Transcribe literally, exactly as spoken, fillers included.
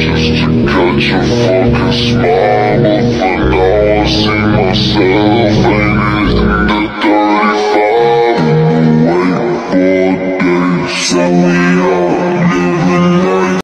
just to get your focus, man.